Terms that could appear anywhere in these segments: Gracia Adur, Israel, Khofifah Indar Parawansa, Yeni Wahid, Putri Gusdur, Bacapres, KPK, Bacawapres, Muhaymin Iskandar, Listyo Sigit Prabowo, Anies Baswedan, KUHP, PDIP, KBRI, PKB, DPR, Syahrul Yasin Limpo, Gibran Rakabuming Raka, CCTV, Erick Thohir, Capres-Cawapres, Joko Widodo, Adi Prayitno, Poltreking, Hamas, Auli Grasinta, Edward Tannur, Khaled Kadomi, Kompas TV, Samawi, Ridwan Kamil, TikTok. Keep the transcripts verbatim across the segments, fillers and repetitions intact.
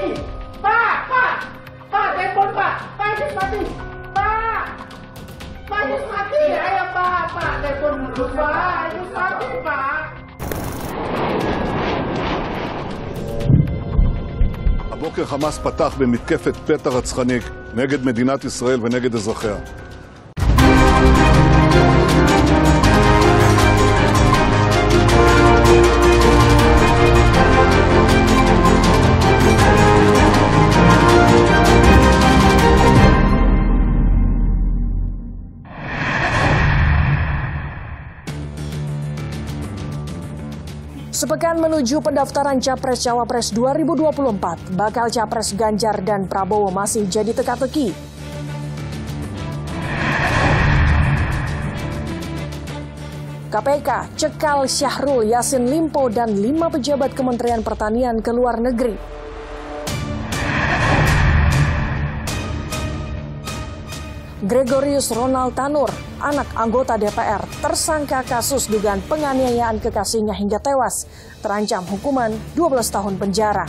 mati. Pak, Pak, Pak, telepon Pak. Pak Anies mati. Pak, Pak Anies mati. Ayo Pak, Pak, telepon dulu Pak. Anies mati Pak. הבוקר חמאס פתח במתקפת פתע רצחנית נגד מדינת ישראל ונגד אזרחיה. Sepekan menuju pendaftaran Capres-Cawapres dua ribu dua puluh empat, bakal Capres Ganjar dan Prabowo masih jadi teka-teki. K P K cekal Syahrul Yasin Limpo dan lima pejabat Kementerian Pertanian ke luar negeri. Gregorius Ronald Tannur, anak anggota D P R, tersangka kasus dugaan penganiayaan kekasihnya hingga tewas, terancam hukuman dua belas tahun penjara.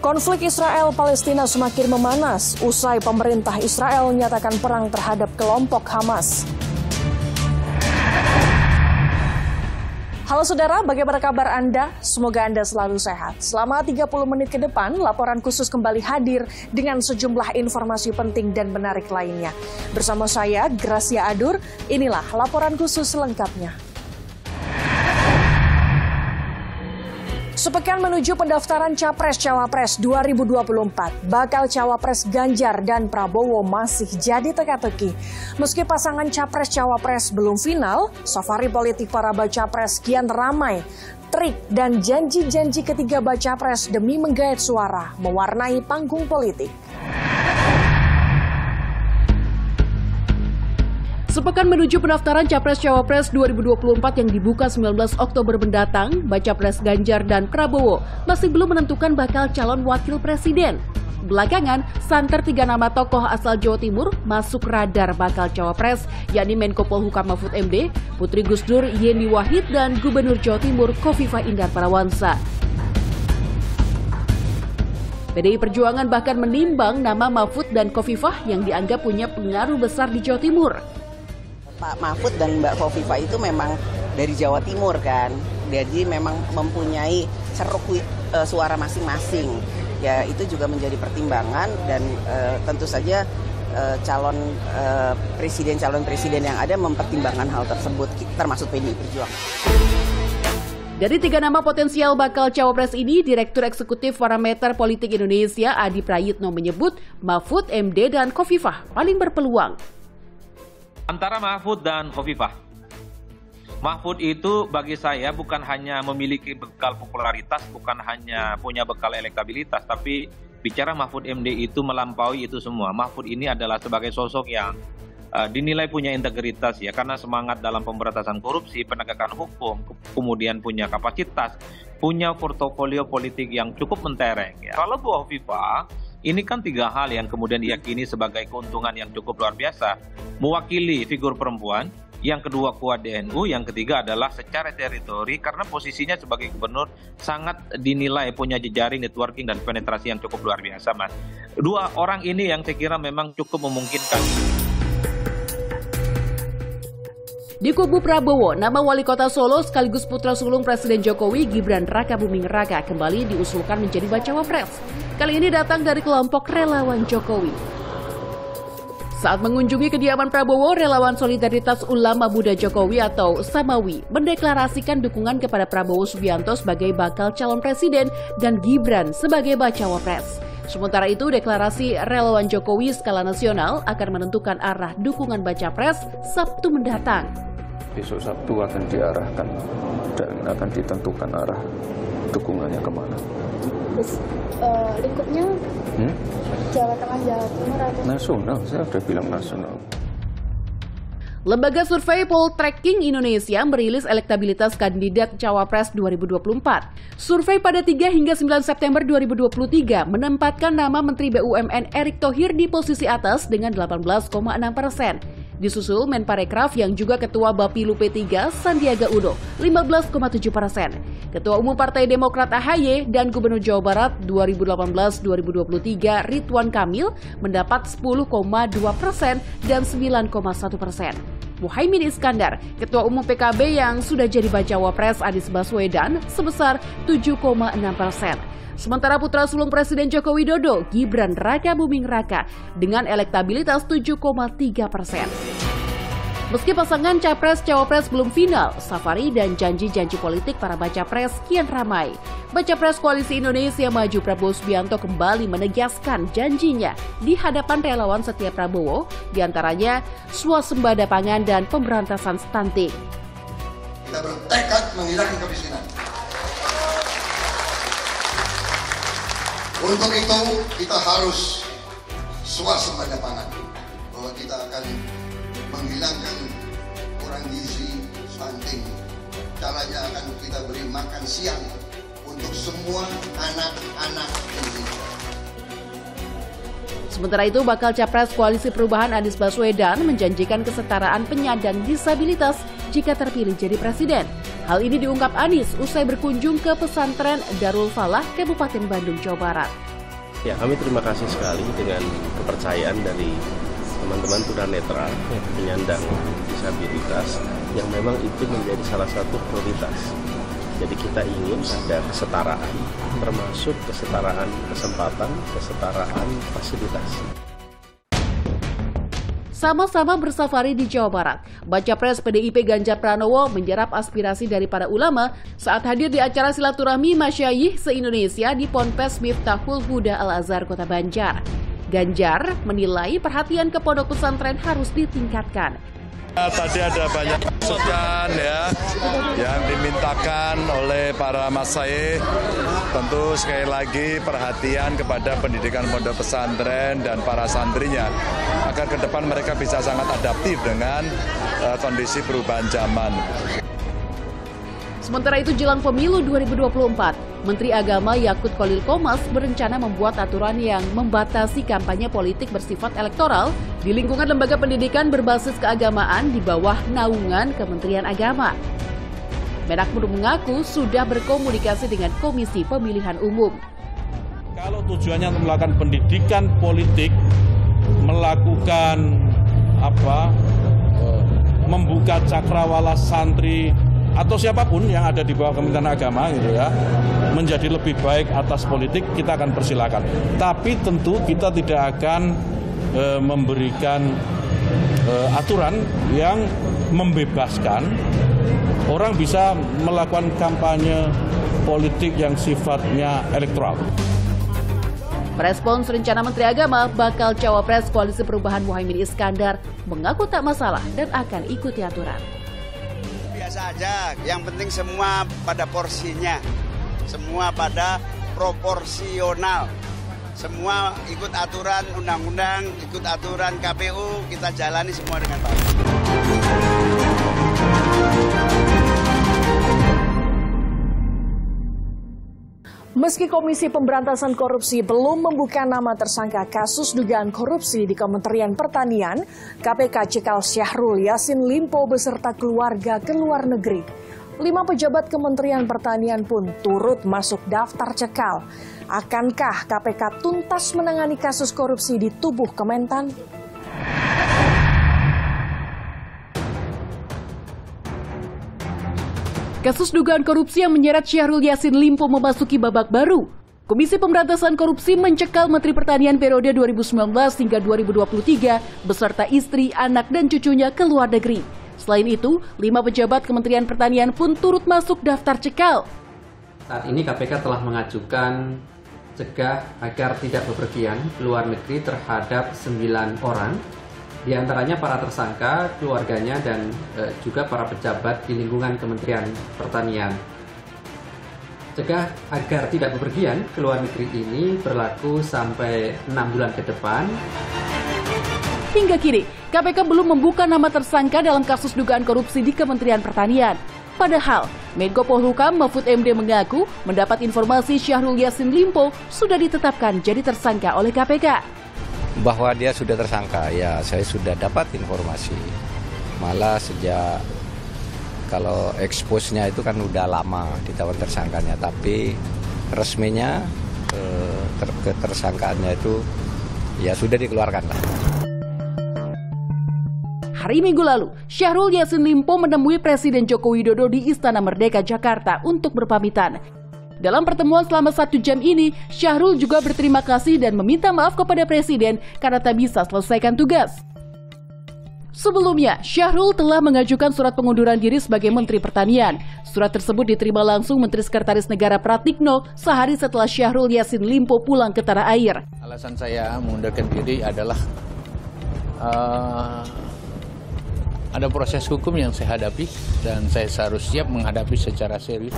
Konflik Israel-Palestina semakin memanas, usai pemerintah Israel menyatakan perang terhadap kelompok Hamas. Halo saudara, bagaimana kabar Anda? Semoga Anda selalu sehat. Selama tiga puluh menit ke depan, laporan khusus kembali hadir dengan sejumlah informasi penting dan menarik lainnya. Bersama saya, Gracia Adur, inilah laporan khusus selengkapnya. Sepekan menuju pendaftaran Capres-Cawapres dua ribu dua puluh empat, bakal Cawapres Ganjar dan Prabowo masih jadi teka-teki. Meski pasangan Capres-Cawapres belum final, safari politik para Bacapres kian ramai. Trik dan janji-janji ketiga Bacapres demi menggait suara mewarnai panggung politik. Sepekan menuju pendaftaran Capres-Cawapres dua ribu dua puluh empat yang dibuka sembilan belas Oktober mendatang, Bacapres Ganjar dan Prabowo masih belum menentukan bakal calon wakil presiden. Belakangan, santer tiga nama tokoh asal Jawa Timur masuk radar bakal Cawapres, yakni Menko Polhukam Mahfud M D, Putri Gusdur, Yeni Wahid, dan Gubernur Jawa Timur Khofifah Indar Parawansa. P D I Perjuangan bahkan menimbang nama Mahfud dan Khofifah yang dianggap punya pengaruh besar di Jawa Timur. Pak Mahfud dan Mbak Khofifah itu memang dari Jawa Timur kan, jadi memang mempunyai ceruk e, suara masing-masing. Ya itu juga menjadi pertimbangan dan e, tentu saja e, calon e, presiden calon presiden yang ada mempertimbangkan hal tersebut, termasuk P D I Perjuangan. Dari tiga nama potensial bakal cawapres ini, Direktur Eksekutif Parameter Politik Indonesia Adi Prayitno menyebut Mahfud M D dan Khofifah paling berpeluang. Antara Mahfud dan Khofifah. Mahfud itu bagi saya bukan hanya memiliki bekal popularitas, bukan hanya punya bekal elektabilitas, tapi bicara Mahfud M D itu melampaui itu semua. Mahfud ini adalah sebagai sosok yang uh, dinilai punya integritas ya, karena semangat dalam pemberantasan korupsi, penegakan hukum, kemudian punya kapasitas, punya portofolio politik yang cukup mentereng. Ya. Kalau Bu Khofifah, ini kan tiga hal yang kemudian diyakini sebagai keuntungan yang cukup luar biasa. Mewakili figur perempuan, yang kedua kuat D N U, yang ketiga adalah secara teritori karena posisinya sebagai gubernur sangat dinilai punya jejaring networking dan penetrasi yang cukup luar biasa, Mas. Dua orang ini yang saya kira memang cukup memungkinkan. Di kubu Prabowo, nama wali kota Solo sekaligus putra sulung Presiden Jokowi, Gibran Rakabuming Raka, kembali diusulkan menjadi Bacawapres. Kali ini datang dari kelompok relawan Jokowi. Saat mengunjungi kediaman Prabowo, relawan Solidaritas Ulama Muda Jokowi atau Samawi mendeklarasikan dukungan kepada Prabowo Subianto sebagai bakal calon presiden dan Gibran sebagai Bacawapres. Sementara itu, deklarasi relawan Jokowi skala nasional akan menentukan arah dukungan Bacapres Sabtu mendatang. Besok Sabtu akan diarahkan dan akan ditentukan arah dukungannya kemana. Terus uh, lingkupnya hmm? Jawa Tengah, Jawa Timur atau nasional? Saya sudah bilang nasional. Lembaga survei Poltreking Indonesia merilis elektabilitas kandidat Cawapres dua ribu dua puluh empat. Survei pada tiga hingga sembilan September dua ribu dua puluh tiga menempatkan nama Menteri B U M N Erick Thohir di posisi atas dengan delapan belas koma enam persen. Disusul Menparekraf yang juga Ketua Bapilu P tiga Sandiaga Uno lima belas koma tujuh persen, Ketua Umum Partai Demokrat A H Y dan Gubernur Jawa Barat dua ribu delapan belas dua ribu dua puluh tiga Ridwan Kamil mendapat sepuluh koma dua persen dan sembilan koma satu persen. Muhaymin Iskandar, Ketua Umum P K B yang sudah jadi bacawa pres Anies Baswedan sebesar tujuh koma enam persen. Sementara putra sulung Presiden Joko Widodo, Gibran Rakabuming Raka, dengan elektabilitas tujuh koma tiga persen. Meski pasangan Capres-Cawapres belum final, safari dan janji-janji politik para Bacapres kian ramai. Bacapres Koalisi Indonesia Maju Prabowo Subianto kembali menegaskan janjinya di hadapan relawan setia Prabowo, diantaranya swasembada pangan dan pemberantasan stunting. Kita bertekad menghilangkan kemiskinan. Untuk itu kita harus swasembada pangan, bahwa kita akan menghilangkan kurang gizi, stunting. Caranya akan kita beri makan siang untuk semua anak-anak Indonesia. Sementara itu, bakal Capres Koalisi Perubahan Anies Baswedan menjanjikan kesetaraan penyandang disabilitas jika terpilih jadi presiden. Hal ini diungkap Anies usai berkunjung ke pesantren Darul Falah, Kabupaten Bandung, Jawa Barat. Ya, kami terima kasih sekali dengan kepercayaan dari teman-teman tunanetra, penyandang disabilitas, yang memang itu menjadi salah satu prioritas. Jadi kita ingin ada kesetaraan, termasuk kesetaraan kesempatan, kesetaraan fasilitas. Sama-sama bersafari di Jawa Barat, Bacapres P D I P Ganjar Pranowo menyerap aspirasi dari para ulama saat hadir di acara silaturahmi Masyayikh se-Indonesia di Ponpes Miftahul Huda Al-Azhar, Kota Banjar. Ganjar menilai perhatian ke pondok pesantren harus ditingkatkan. Tadi ada banyak masukan ya yang dimintakan oleh para masyayikh. Tentu sekali lagi perhatian kepada pendidikan pondok pesantren dan para santrinya agar ke depan mereka bisa sangat adaptif dengan uh, kondisi perubahan zaman. Sementara itu, jelang pemilu dua ribu dua puluh empat, Menteri Agama Yakut Cholil Qoumas berencana membuat aturan yang membatasi kampanye politik bersifat elektoral di lingkungan lembaga pendidikan berbasis keagamaan di bawah naungan Kementerian Agama. Menakbud mengaku sudah berkomunikasi dengan Komisi Pemilihan Umum. Kalau tujuannya untuk melakukan pendidikan politik, melakukan apa, membuka cakrawala santri, atau siapapun yang ada di bawah Kementerian Agama gitu ya, menjadi lebih baik atas politik, kita akan persilakan. Tapi tentu kita tidak akan e, memberikan e, aturan yang membebaskan orang bisa melakukan kampanye politik yang sifatnya elektoral. Merespons rencana Menteri Agama, bakal Cawapres Koalisi Perubahan Muhaymin Iskandar mengaku tak masalah dan akan ikuti aturan. Biasa aja, yang penting semua pada porsinya, semua pada proporsional, semua ikut aturan undang-undang, ikut aturan K P U, kita jalani semua dengan baik. Meski Komisi Pemberantasan Korupsi belum membuka nama tersangka kasus dugaan korupsi di Kementerian Pertanian, K P K cekal Syahrul Yasin Limpo beserta keluarga ke luar negeri. Lima pejabat Kementerian Pertanian pun turut masuk daftar cekal. Akankah K P K tuntas menangani kasus korupsi di tubuh Kementan? Kasus dugaan korupsi yang menyeret Syahrul Yasin Limpo memasuki babak baru. Komisi Pemberantasan Korupsi mencekal Menteri Pertanian periode dua ribu sembilan belas hingga dua ribu dua puluh tiga beserta istri, anak, dan cucunya ke luar negeri. Selain itu, lima pejabat Kementerian Pertanian pun turut masuk daftar cekal. Saat ini K P K telah mengajukan cegah agar tidak bepergian ke luar negeri terhadap sembilan orang. Di antaranya para tersangka, keluarganya, dan e, juga para pejabat di lingkungan Kementerian Pertanian. Cegah agar tidak bepergian ke luar negeri ini berlaku sampai enam bulan ke depan. Hingga kini, K P K belum membuka nama tersangka dalam kasus dugaan korupsi di Kementerian Pertanian. Padahal, Menko Polhukam Mahfud M D mengaku mendapat informasi Syahrul Yasin Limpo sudah ditetapkan jadi tersangka oleh K P K. Bahwa dia sudah tersangka, ya saya sudah dapat informasi. Malah sejak kalau expose-nya itu kan udah lama ditetapkan tersangkanya, tapi resminya ketersangkaannya itu ya sudah dikeluarkan. Hari Minggu lalu, Syahrul Yasin Limpo menemui Presiden Joko Widodo di Istana Merdeka, Jakarta untuk berpamitan. Dalam pertemuan selama satu jam ini, Syahrul juga berterima kasih dan meminta maaf kepada Presiden karena tak bisa selesaikan tugas. Sebelumnya, Syahrul telah mengajukan surat pengunduran diri sebagai Menteri Pertanian. Surat tersebut diterima langsung Menteri Sekretaris Negara Pratikno sehari setelah Syahrul Yasin Limpo pulang ke tanah air. Alasan saya mengundurkan diri adalah uh, ada proses hukum yang saya hadapi dan saya harus siap menghadapi secara serius.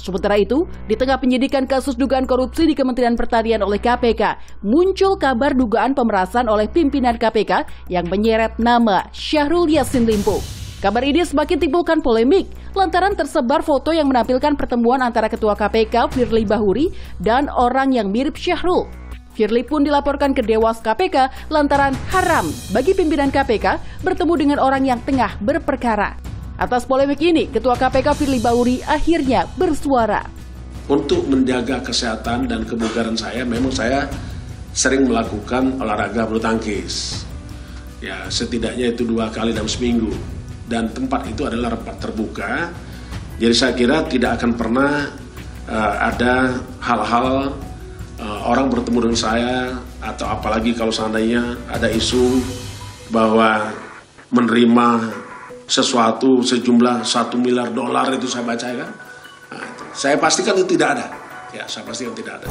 Sementara itu, di tengah penyidikan kasus dugaan korupsi di Kementerian Pertanian oleh K P K, muncul kabar dugaan pemerasan oleh pimpinan K P K yang menyeret nama Syahrul Yasin Limpo. Kabar ini semakin timbulkan polemik lantaran tersebar foto yang menampilkan pertemuan antara Ketua K P K Firli Bahuri dan orang yang mirip Syahrul. Firli pun dilaporkan ke Dewas K P K lantaran haram bagi pimpinan K P K bertemu dengan orang yang tengah berperkara. Atas polemik ini, Ketua K P K Firli Bahuri akhirnya bersuara. Untuk menjaga kesehatan dan kebugaran saya, memang saya sering melakukan olahraga bulu tangkis. Ya, setidaknya itu dua kali dalam seminggu. Dan tempat itu adalah tempat terbuka. Jadi saya kira tidak akan pernah uh, ada hal-hal uh, orang bertemu dengan saya, atau apalagi kalau seandainya ada isu bahwa menerima sesuatu sejumlah satu miliar dolar itu saya baca kan, nah, saya pastikan itu tidak ada. Ya, saya pastikan tidak ada.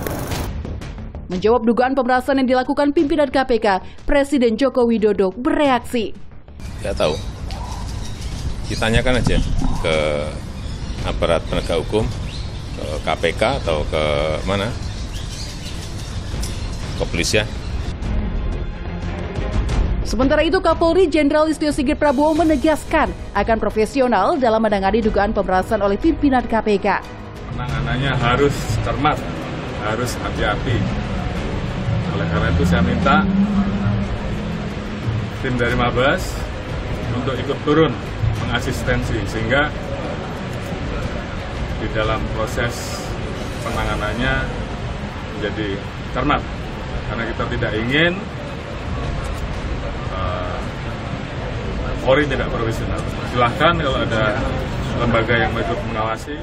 Menjawab dugaan pemerasan yang dilakukan pimpinan K P K, Presiden Joko Widodo bereaksi. Tidak tahu. Ditanyakan aja ke aparat penegak hukum, ke K P K atau ke mana? Ke polisi ya. Sementara itu, Kapolri Jenderal Listyo Sigit Prabowo menegaskan akan profesional dalam menangani dugaan pemerasan oleh pimpinan K P K. Penanganannya harus cermat, harus hati-hati. Oleh karena itu saya minta tim dari Mabes untuk ikut turun mengasistensi sehingga di dalam proses penanganannya menjadi cermat. Karena kita tidak ingin Polri tidak profesional. Silahkan kalau ada lembaga yang ikut mengawasi.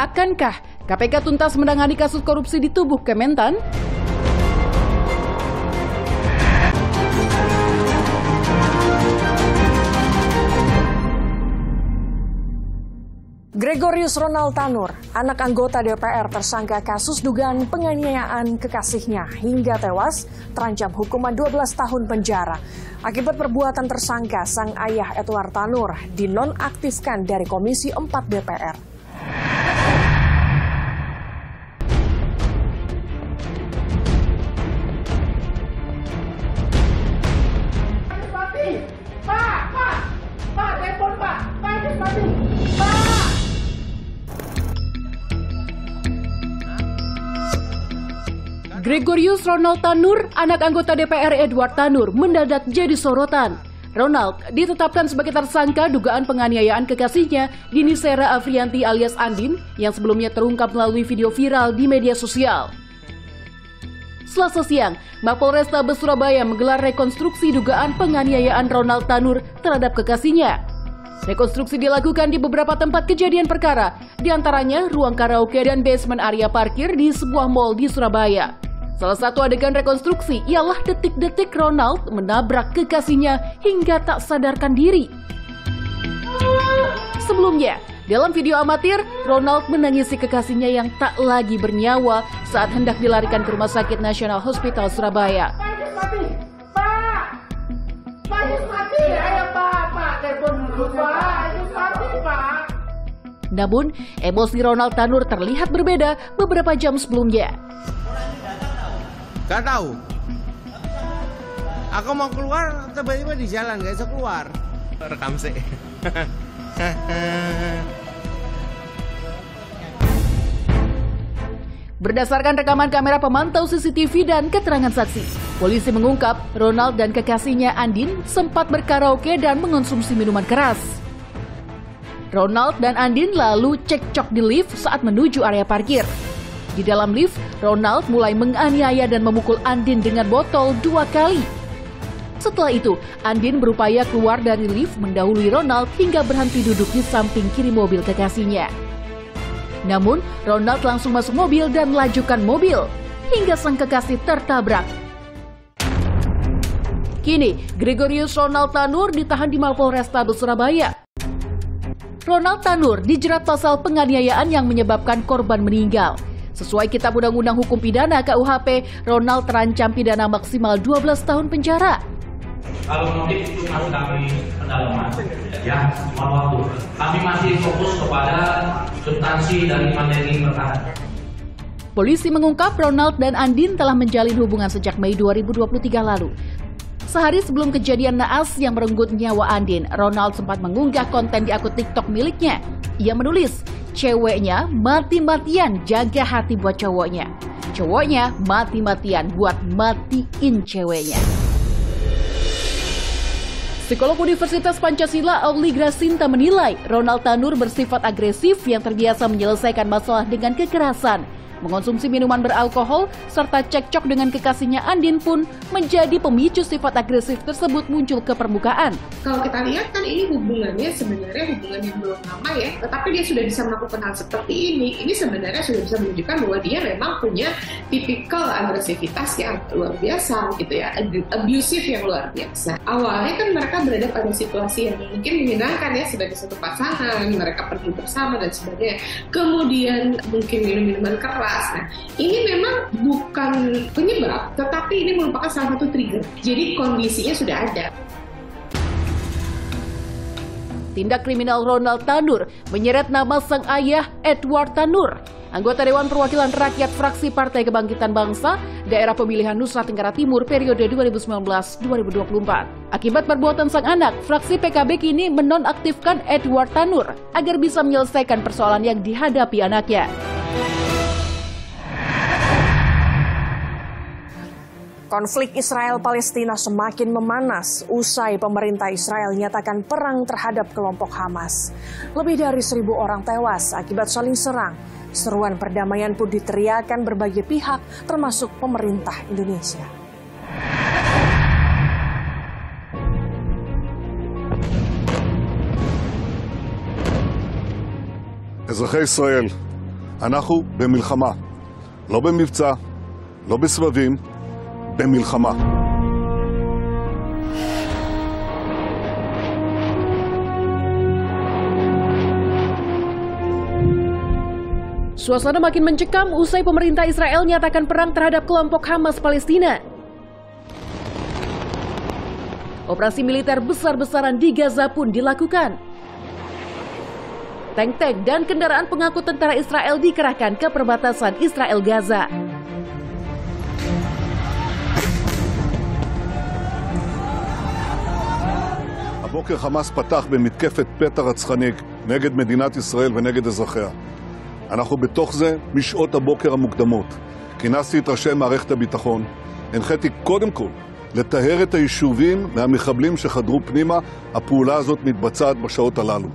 Akankah K P K tuntas menangani kasus korupsi di tubuh Kementan? Gregorius Ronald Tannur, anak anggota D P R tersangka kasus dugaan penganiayaan kekasihnya hingga tewas, terancam hukuman dua belas tahun penjara. Akibat perbuatan tersangka, sang ayah Edward Tannur dinonaktifkan dari Komisi empat D P R. Gregorius Ronald Tannur, anak anggota D P R Edward Tannur, mendadak jadi sorotan. Ronald ditetapkan sebagai tersangka dugaan penganiayaan kekasihnya, Dini Sera Afrianti alias Andin, yang sebelumnya terungkap melalui video viral di media sosial. Selasa siang, Mapolres Tabes Surabaya menggelar rekonstruksi dugaan penganiayaan Ronald Tannur terhadap kekasihnya. Rekonstruksi dilakukan di beberapa tempat kejadian perkara, diantaranya ruang karaoke dan basement area parkir di sebuah mal di Surabaya. Salah satu adegan rekonstruksi ialah detik-detik Ronald menabrak kekasihnya hingga tak sadarkan diri. Sebelumnya, dalam video amatir, Ronald menangisi kekasihnya yang tak lagi bernyawa saat hendak dilarikan ke Rumah Sakit Nasional Hospital Surabaya. Namun, emosi Ronald Tannur terlihat berbeda beberapa jam sebelumnya. Gak tahu, aku mau keluar tiba-tiba di jalan, gak bisa keluar. Rekam sih. Berdasarkan rekaman kamera pemantau C C T V dan keterangan saksi, polisi mengungkap Ronald dan kekasihnya Andin sempat berkaraoke dan mengonsumsi minuman keras. Ronald dan Andin lalu cekcok di lift saat menuju area parkir. Di dalam lift, Ronald mulai menganiaya dan memukul Andin dengan botol dua kali. Setelah itu, Andin berupaya keluar dari lift mendahului Ronald hingga berhenti duduk di samping kiri mobil kekasihnya. Namun, Ronald langsung masuk mobil dan melajukan mobil, hingga sang kekasih tertabrak. Kini, Gregorius Ronald Tannur ditahan di Mapol Restabes Surabaya. Ronald Tannur dijerat pasal penganiayaan yang menyebabkan korban meninggal. Sesuai Kitab Undang-Undang Hukum Pidana K U H P, Ronald terancam pidana maksimal dua belas tahun penjara. Kalau motif itu masih kami pendalaman, ya, cuma waktu. Kami masih fokus kepada substansi dari materi perkara. Polisi mengungkap Ronald dan Andin telah menjalin hubungan sejak Mei dua ribu dua puluh tiga lalu. Sehari sebelum kejadian naas yang merenggut nyawa Andin, Ronald sempat mengunggah konten di akun TikTok miliknya. Ia menulis, "Ceweknya mati-matian jaga hati buat cowoknya. Cowoknya mati-matian buat matiin ceweknya." Psikolog Universitas Pancasila Auli Grasinta menilai Ronald Tannur bersifat agresif yang terbiasa menyelesaikan masalah dengan kekerasan. Mengonsumsi minuman beralkohol serta cekcok dengan kekasihnya Andin pun menjadi pemicu sifat agresif tersebut muncul ke permukaan. Kalau kita lihat kan ini hubungannya sebenarnya hubungan yang belum lama ya, tetapi dia sudah bisa melakukan hal seperti ini. Ini sebenarnya sudah bisa menunjukkan bahwa dia memang punya tipikal agresivitas yang luar biasa gitu ya, abusive yang luar biasa. Awalnya kan mereka berada pada situasi yang mungkin menyenangkan ya sebagai satu pasangan, mereka pergi bersama dan sebagainya. Kemudian mungkin minum-minuman keras. Nah, ini memang bukan penyebab, tetapi ini merupakan salah satu trigger. Jadi kondisinya sudah ada. Tindak kriminal Ronald Tannur menyeret nama sang ayah Edward Tannur, anggota Dewan Perwakilan Rakyat Fraksi Partai Kebangkitan Bangsa, Daerah Pemilihan Nusa Tenggara Timur periode dua ribu sembilan belas dua ribu dua puluh empat. Akibat perbuatan sang anak, fraksi P K B kini menonaktifkan Edward Tannur agar bisa menyelesaikan persoalan yang dihadapi anaknya. Konflik Israel-Palestina semakin memanas usai pemerintah Israel nyatakan perang terhadap kelompok Hamas. Lebih dari seribu orang tewas akibat saling serang. Seruan perdamaian pun diteriakan berbagai pihak termasuk pemerintah Indonesia. Ezakhei Israel, anahu bemilchama, lo bemivtza, lo besbabim. במלחמה. Suasana makin mencekam usai pemerintah Israel nyatakan perang terhadap kelompok Hamas Palestina. Operasi militer besar-besaran di Gaza pun dilakukan. Tank-tank dan kendaraan pengangkut tentara Israel dikerahkan ke perbatasan Israel-Gaza. הבוקר חמאס פתח במתקפת פתע רצחנית נגד מדינת ישראל ונגד אזרחיה. אנחנו בתוך זה משעות הבוקר המוקדמות. כינסתי את ראשי מערכת הביטחון. הנחיתי קודם כל לטהר את היישובים מהמחבלים שחדרו פנימה. הפעולה הזאת מתבצעת בשעות הללו.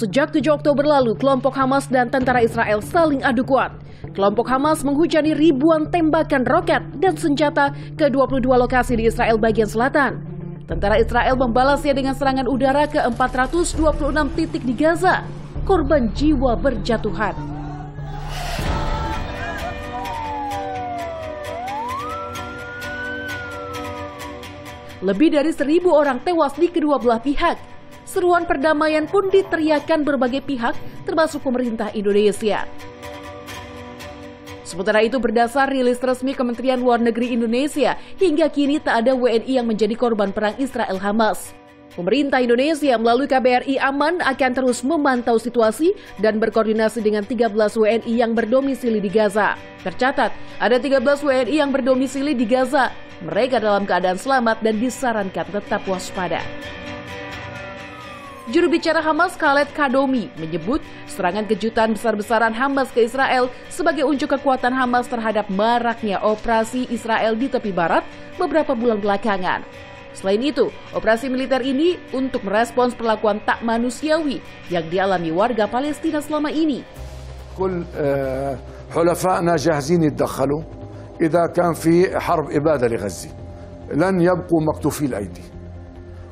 Sejak tujuh Oktober lalu, kelompok Hamas dan tentara Israel saling adu kuat. Kelompok Hamas menghujani ribuan tembakan roket dan senjata ke dua puluh dua lokasi di Israel bagian selatan. Tentara Israel membalasnya dengan serangan udara ke empat ratus dua puluh enam titik di Gaza. Korban jiwa berjatuhan. Lebih dari seribu orang tewas di kedua belah pihak. Seruan perdamaian pun diteriakkan berbagai pihak, termasuk pemerintah Indonesia. Sementara itu berdasar rilis resmi Kementerian Luar Negeri Indonesia, hingga kini tak ada W N I yang menjadi korban perang Israel-Hamas. Pemerintah Indonesia melalui K B R I Aman akan terus memantau situasi dan berkoordinasi dengan tiga belas W N I yang berdomisili di Gaza. Tercatat, ada tiga belas W N I yang berdomisili di Gaza. Mereka dalam keadaan selamat dan disarankan tetap waspada. Juru bicara Hamas Khaled Kadomi menyebut serangan kejutan besar-besaran Hamas ke Israel sebagai unjuk kekuatan Hamas terhadap maraknya operasi Israel di tepi barat beberapa bulan belakangan. Selain itu, operasi militer ini untuk merespons perlakuan tak manusiawi yang dialami warga Palestina selama ini. Kul hulafa'na jahzin yatadakhalu idza kan fi harb ibadah li Gaza. Lan yabqu maqtufi al-aidi.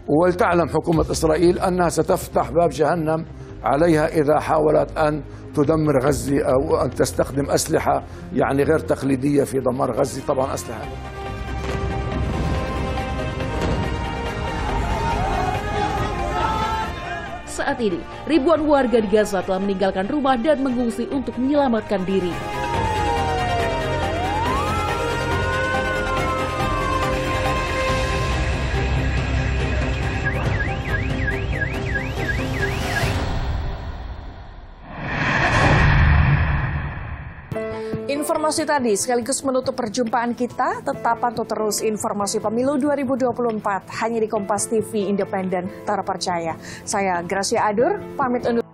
ولتعلم حكومة إسرائيل أنها ستفتح باب جهنم عليها إذا حاولت أن تدمر غزة أو أن تستخدم أسلحة يعني غير تقليدية في دمار غزة طبعا أسلحة. Saat ini ribuan warga di Gaza telah meninggalkan rumah dan mengungsi untuk menyelamatkan diri. Informasi tadi sekaligus menutup perjumpaan kita. Tetap pantau terus informasi pemilu dua ribu dua puluh empat hanya di Kompas T V independen terpercaya. Saya Gracia Adur pamit undur.